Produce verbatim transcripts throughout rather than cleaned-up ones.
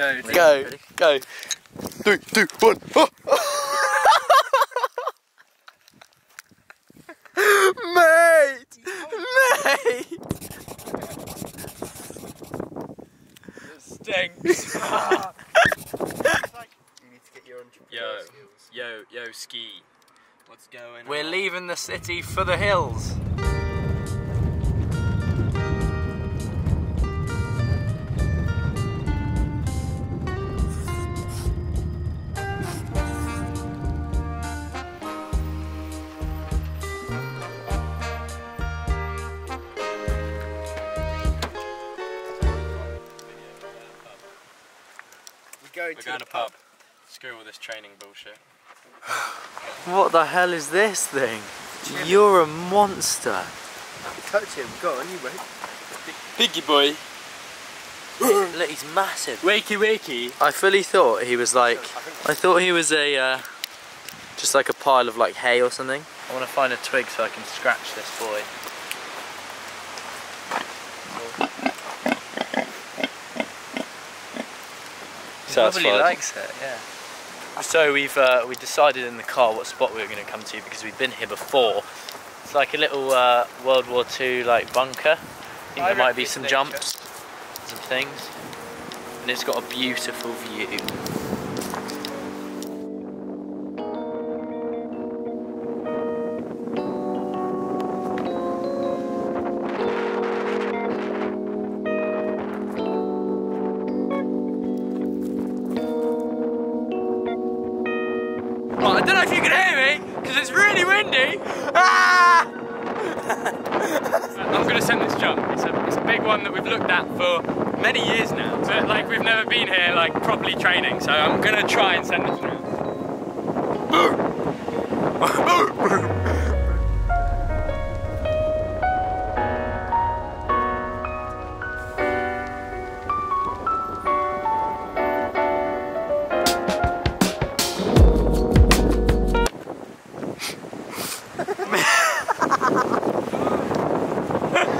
Go, go, go. Three, two, one. Oh. Mate! Mate! It stinks. You need to get your yo, yo, yo, ski. What's going We're on? We're leaving the city for the hills. We're going to pub. Screw all this training bullshit. What the hell is this thing? Jim. You're a monster. Touch him, go on, you wait. Piggy boy. Look, look, he's massive. Wakey, wakey. I fully thought he was like, I thought he was a, uh, just like a pile of like hay or something. I want to find a twig so I can scratch this boy. Probably likes it, yeah. So we've uh, we decided in the car what spot we were going to come to because we've been here before. It's like a little uh, World War Two like bunker. I think there might be some jumps, some things, and it's got a beautiful view. I don't know if you can hear me, because it's really windy. Ah! I'm going to send this jump. It's a, it's a big one that we've looked at for many years now. But like we've never been here like properly training, so I'm going to try and send this jump.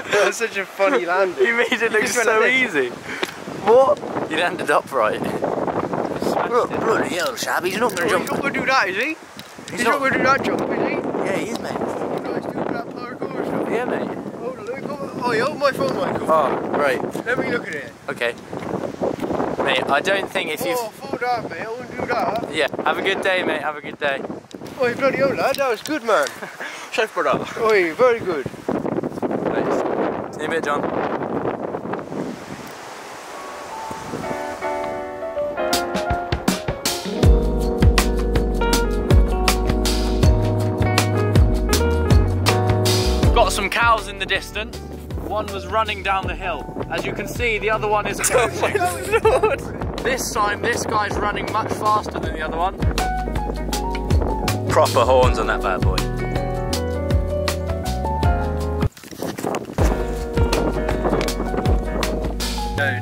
That's such a funny landing. You made it look so easy. What? You landed upright. Look, bloody hell, Shab, he's not going to jump. He's not going to do that, is he? He's, he's not, not going to do that jump, is he? Yeah, he is, mate. No, he's doing that parkour jump. Yeah, mate. Hold on, Luke. Oh, you hold my phone, Michael. Oh, right. Let me look at it. Okay. Mate, I don't think if you... Oh, full down, mate. I won't do that. Yeah, have a good day, mate. Have a good day. Oh, you bloody hell, lad. That was good, man. Chef, brother. Oi, very good. See you a bit, John. Got some cows in the distance. One was running down the hill. As you can see, the other one is approaching. Oh my Lord. This time, this guy's running much faster than the other one. Proper horns on that bad boy.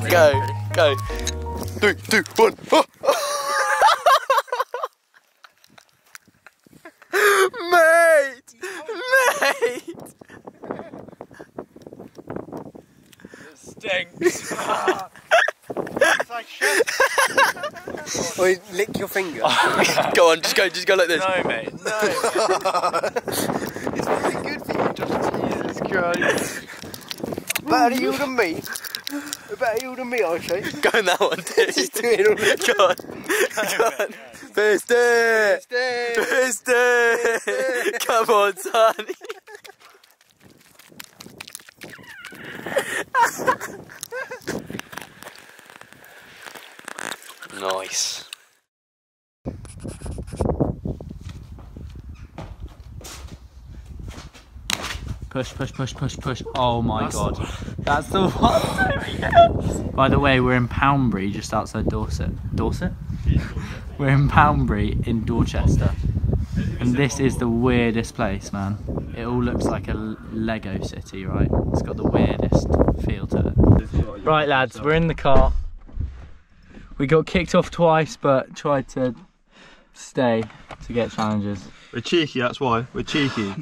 Go, go. Three, two, one. Oh. Mate! Mate! It stinks. It's like shit. Or lick your finger. Go on, just go, just go like this. No, mate, no. It's really good for you, Josh. Jesus Christ. Better you than me. Better you than me, I'd say. Go on that one, dude. Just do it all the Go on. Go on. Go on. First day. First day. First day. First day. Come on, son. Nice. Push, push, push, push, push. Oh my That's god. The That's the one. By the way, we're in Poundbury, just outside Dorset. Dorset? We're in Poundbury in Dorchester. And this is the weirdest place, man. It all looks like a Lego city, right? It's got the weirdest feel to it. Right, lads, we're in the car. We got kicked off twice, but tried to stay to get challenges. We're cheeky, that's why. We're cheeky.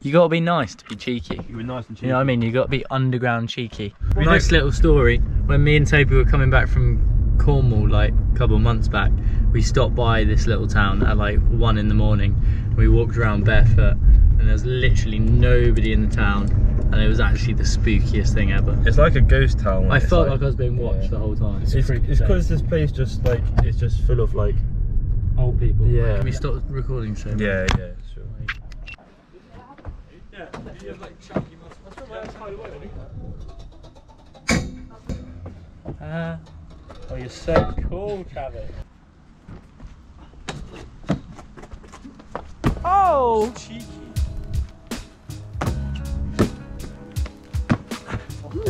You gotta be nice to be cheeky. You were nice and cheeky. You know what I mean? You gotta be underground cheeky. Nice little story. When me and Toby were coming back from Cornwall like a couple months back, we stopped by this little town at like one in the morning and we walked around barefoot and there was literally nobody in the town and it was actually the spookiest thing ever. It's like a ghost town. I felt like, like I was being watched yeah. the whole time. It's because this place just like, it's just full of like old people. Yeah. Can we stop recording so much? Yeah, yeah, sure. Yeah, yeah. Uh, oh, you're so cool, Travis. Oh! Cheeky.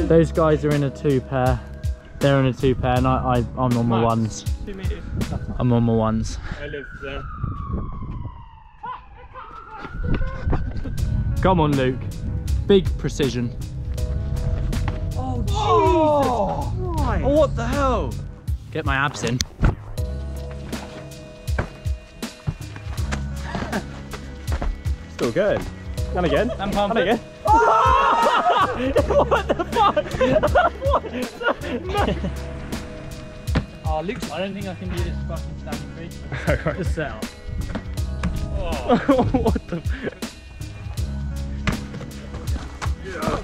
Those guys are in a two pair. They're in a two pair, and I, I, I'm on my ones. I'm on my ones. I live there. Come on, Luke. Big precision. Oh, Jesus! Oh. Oh, what the hell? Get my abs in. Still going. And again. And, and again. Oh! What the fuck? What the... Oh, Luke, I don't think I can do this fucking standing free. Right. Just set up. Oh. What the... Yeah.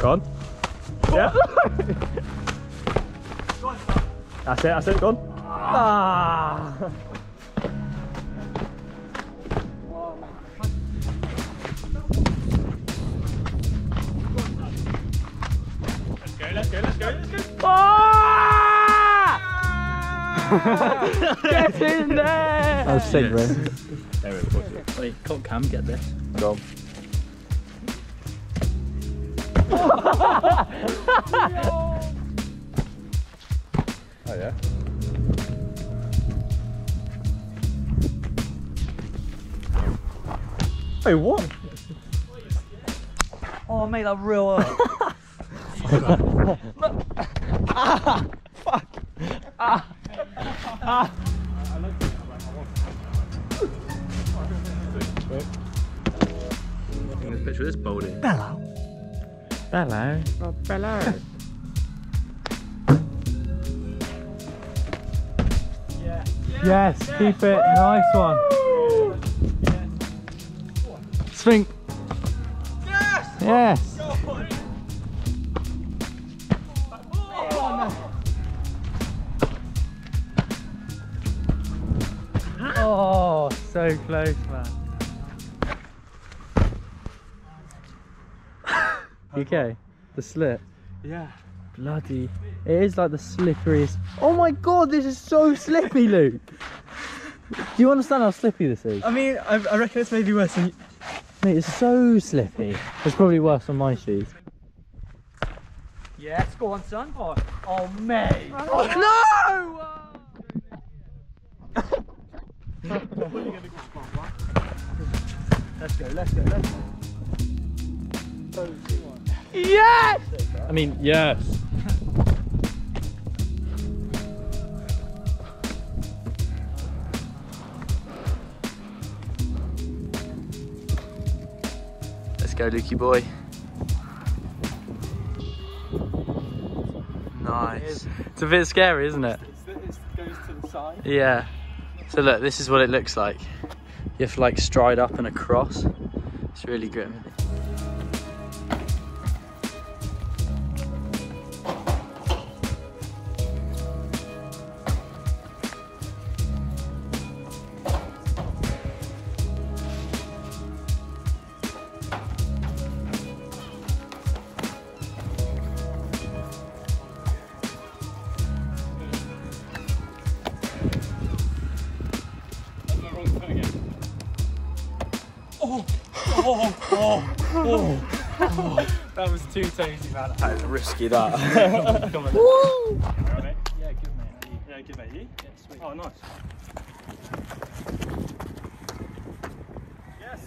Go on. Yeah. That's it, that's it, gone. Ah. Let's go, let's go, let's go, let's go. Ah! Get in there! That was sick, bro. There we go. Wait, can't cam get this. Go. Oh yeah. Hey, what? Oh, I made that real up. Ah, fuck. Ah. Ah. I'm gonna picture this bowling. Bella. Hello. Oh, hello. Yeah. Yes, yes, keep it. Woo! Nice one. Yeah. Swing. Yes. Yes. Go on. Oh, no. Oh, so close, man. U K, the slip. Yeah. Bloody. It is like the slipperiest. Oh my god, this is so slippy, Luke. Do you understand how slippy this is? I mean, I, I reckon it's maybe worse than. Mate, it's so slippy. It's probably worse on my shoes. Yes, go on, son. Oh, oh mate. Oh, no! Let's go, let's go, let's go. Yes! I mean, yes. Let's go, Lukey boy. Nice. It's a bit scary, isn't it? It goes to the side. Yeah. So look, this is what it looks like. You have to like stride up and across. It's really grim. Oh, oh, oh, oh. That was too tasty, man. That was risky, that. Come on, come on. Woo! Right, yeah, good mate. Yeah, good mate. You? Yeah, sweet. Oh, nice. Yes,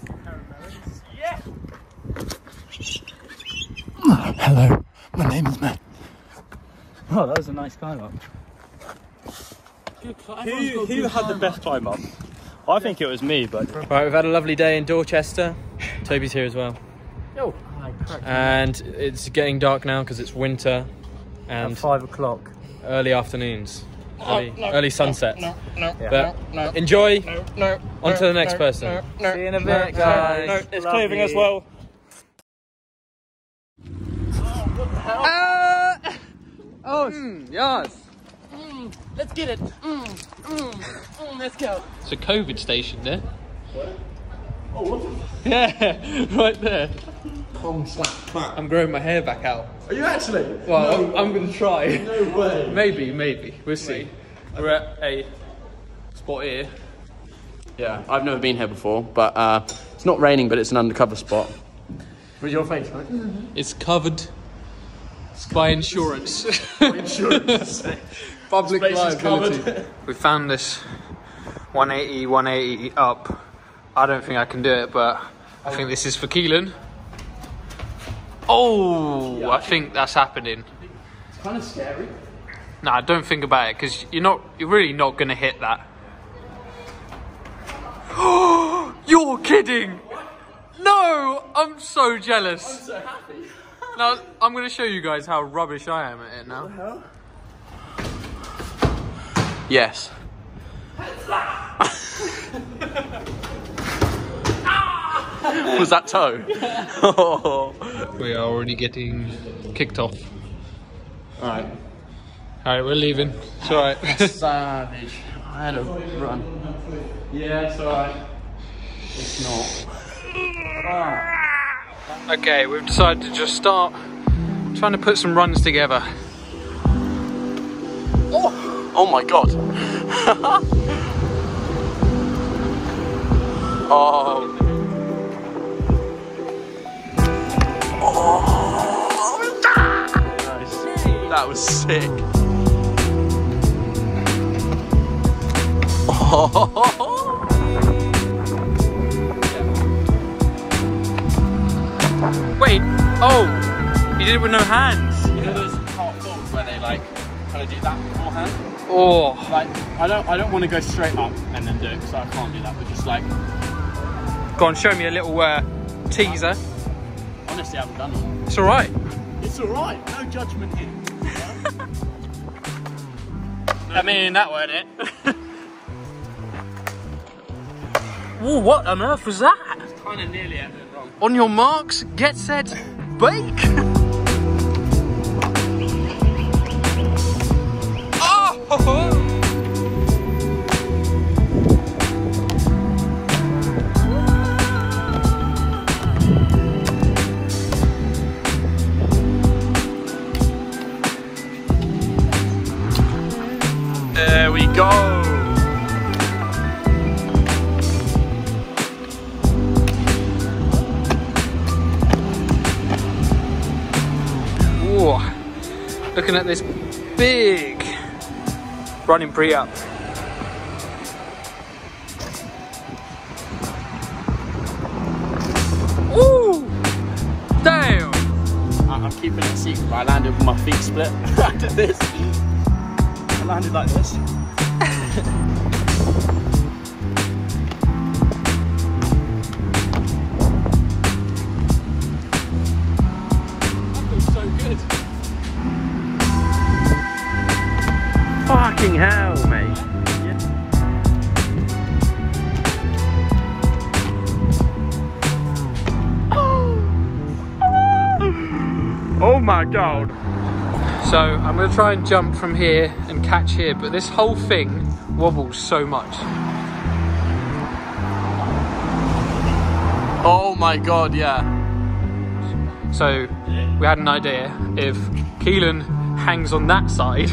Paramedics. Yes! Hello, my name is Matt. Oh, that was a nice climb up. Good climb. Who, who good had climb the best up. climb up? I think it was me, but... Right, we've had a lovely day in Dorchester. Toby's here as well. Yo. And it's getting dark now because it's winter. And at five o'clock. early afternoons, early, no, no, early sunsets. No, no, no, but no, no, enjoy. No, no, on to the next no, person. No, no, see you in a bit, no, guys. No, no, it's Cleaving as well. Oh, uh, oh mm, yes. Mm, let's get it. Mm, mm, mm, let's go. It's a COVID station there. What? Oh, what? Yeah, right there. I'm growing my hair back out. Are you actually? Well, no, I'm, I'm going to try. No way. Maybe, maybe. We'll see. Wait. We're at a spot here. Yeah, I've never been here before, but uh, it's not raining, but it's an undercover spot. With your face, right? Mm-hmm. It's covered it's by covered. insurance. By insurance. Public liability. We found this one eighty, one eighty up. I don't think I can do it, but I think this is for Kelan. Oh, yeah, I, I think, think that's happening. It's kind of scary. Nah, don't think about it, because you're not, you're really not going to hit that. Oh, you're kidding! No, I'm so jealous. I'm so happy. Now, I'm going to show you guys how rubbish I am at it now. What the hell? Yes. Was that toe? Yeah. Oh. We are already getting kicked off. Alright. Alright, we're leaving. It's alright. Savage. I had a run. Yeah, it's alright. It's not. Ah. Okay, we've decided to just start trying to put some runs together. Oh, oh my god. Oh. Oh, nice. That was sick. Oh. Wait, oh, you did it with no hands. You know those part fours where they like kind of do that beforehand? Oh, like I don't, I don't want to go straight up and then do it because I can't do that. But just like, go on, show me a little uh, teaser. Honestly, I haven't done one. It's alright. It's alright, no judgment here. No. I mean, that weren't it. Whoa, what on earth was that? It's kind of nearly everything wrong. On your marks, get set, bake! Oh! Ho, ho. There we go. Whoa. Looking at this big running pre-up. Woo! Damn! I'm keeping it secret, I landed with my feet split. I did this. Landed like this. That feels so good. Fucking hell, mate. Yeah. Oh. Oh my god. So I'm going to try and jump from here and catch here, but this whole thing wobbles so much. Oh my god, yeah. So we had an idea, if Kelan hangs on that side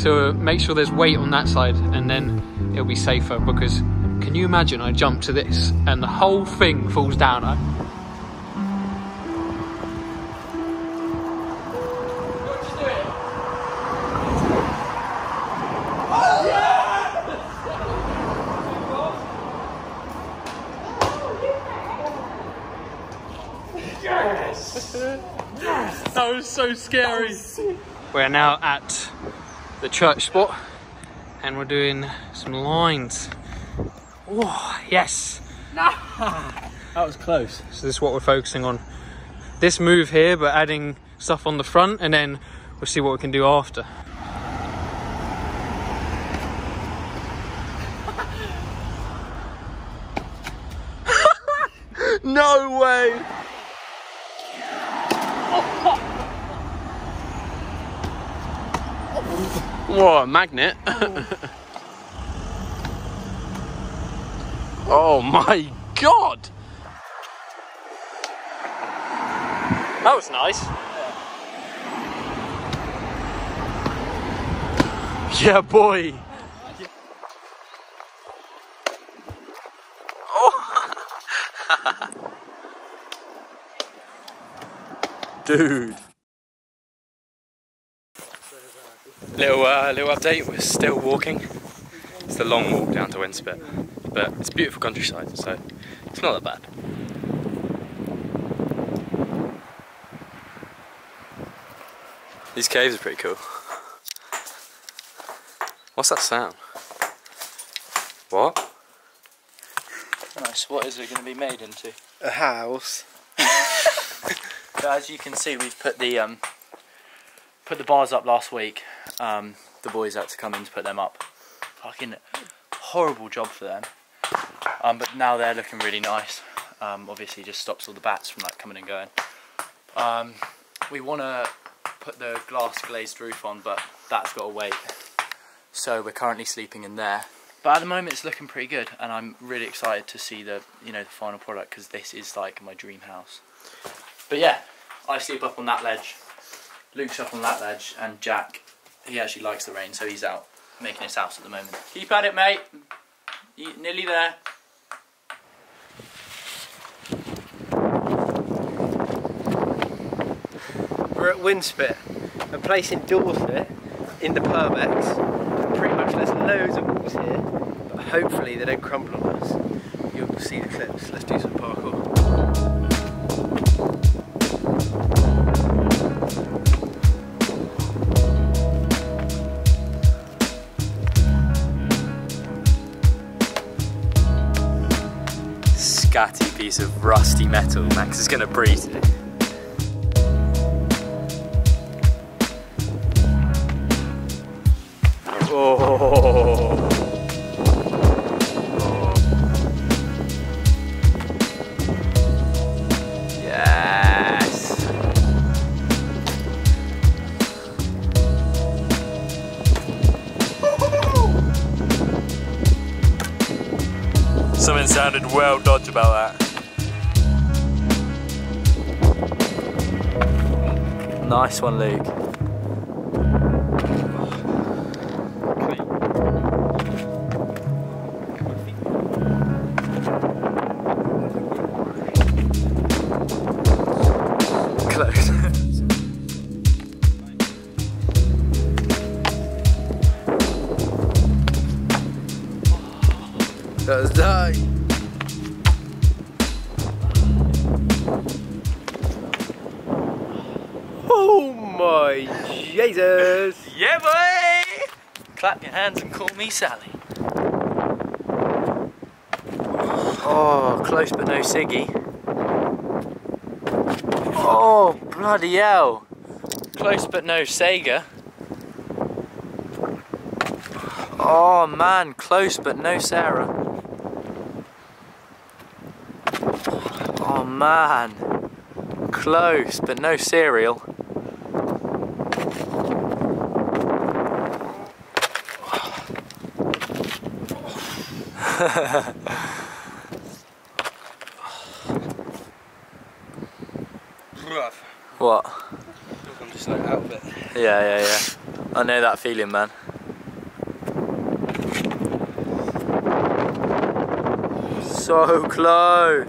to make sure there's weight on that side, and then it'll be safer, because can you imagine I jump to this and the whole thing falls down? I so scary. We're now at the church spot and we're doing some lines. Oh yes, that was close. So this is what we're focusing on, this move here, but adding stuff on the front, and then we'll see what we can do after. No way! Whoa, a magnet. Oh my God! That was nice. Yeah, boy. Oh. Dude. Little, uh, little update, we're still walking. It's the long walk down to Winspit, but it's beautiful countryside, so it's not that bad. These caves are pretty cool. What's that sound? What? Nice. What is it going to be made into? A house. So as you can see, we've put the um, put the bars up last week. Um, the boys had to come in to put them up. Fucking horrible job for them. Um, but now they're looking really nice. Um, obviously, just stops all the bats from like coming and going. Um, we want to put the glass glazed roof on, but that's got to wait. So we're currently sleeping in there, but at the moment it's looking pretty good, and I'm really excited to see the you know the final product, because this is like my dream house. But yeah, I sleep up on that ledge, Luke's up on that ledge, and Jack, he actually likes the rain, so he's out making his house at the moment. Keep at it, mate. You're nearly there. We're at Winspit, a place in Dorchester, in the Purbecks. Pretty much there's loads of walls here, but hopefully they don't crumble on us. You'll see the clips. Let's do some parkour. Scatty piece of rusty metal. Max is going to breathe today. Yes. Something sounded well dodgy about that. Nice one, Luke. That was tight. Oh my Jesus! Yeah, boy! Clap your hands and call me Sally. Oh, close but no Siggy. Oh, bloody hell! Close but no Sega. Oh man, close but no Sarah. Oh man, close but no cereal. What? I'm just like out of it. Yeah, yeah, yeah. I know that feeling, man. So close.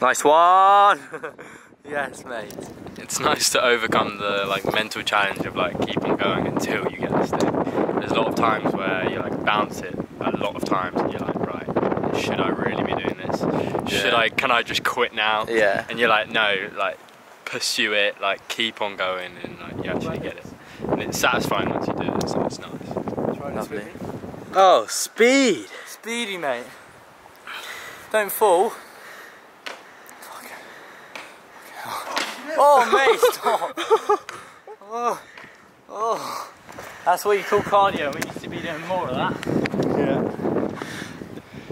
Nice one. Yes, mate. It's nice to overcome the like mental challenge of like keep on going until you get this thing. There's a lot of times where you like bounce it a lot of times and you're like, right, should I really be doing this? Should yeah. I can I just quit now? Yeah. And you're like, no, like pursue it, like keep on going, and like you actually get it, and it's satisfying once you do it, so it's nice. Lovely. Oh, speed! Speedy, mate. Don't fall. Fuck. Oh, mate, stop! Oh, oh. That's what you call cardio. We need to be doing more of that. Yeah.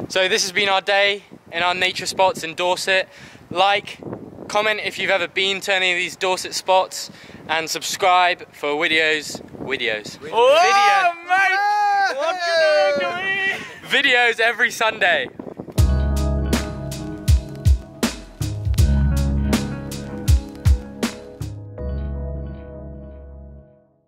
So this has been our day in our nature spots in Dorset. Like, comment if you've ever been to any of these Dorset spots, and subscribe for videos. Videos. Video. Oh, mate! What you doing? Videos every Sunday.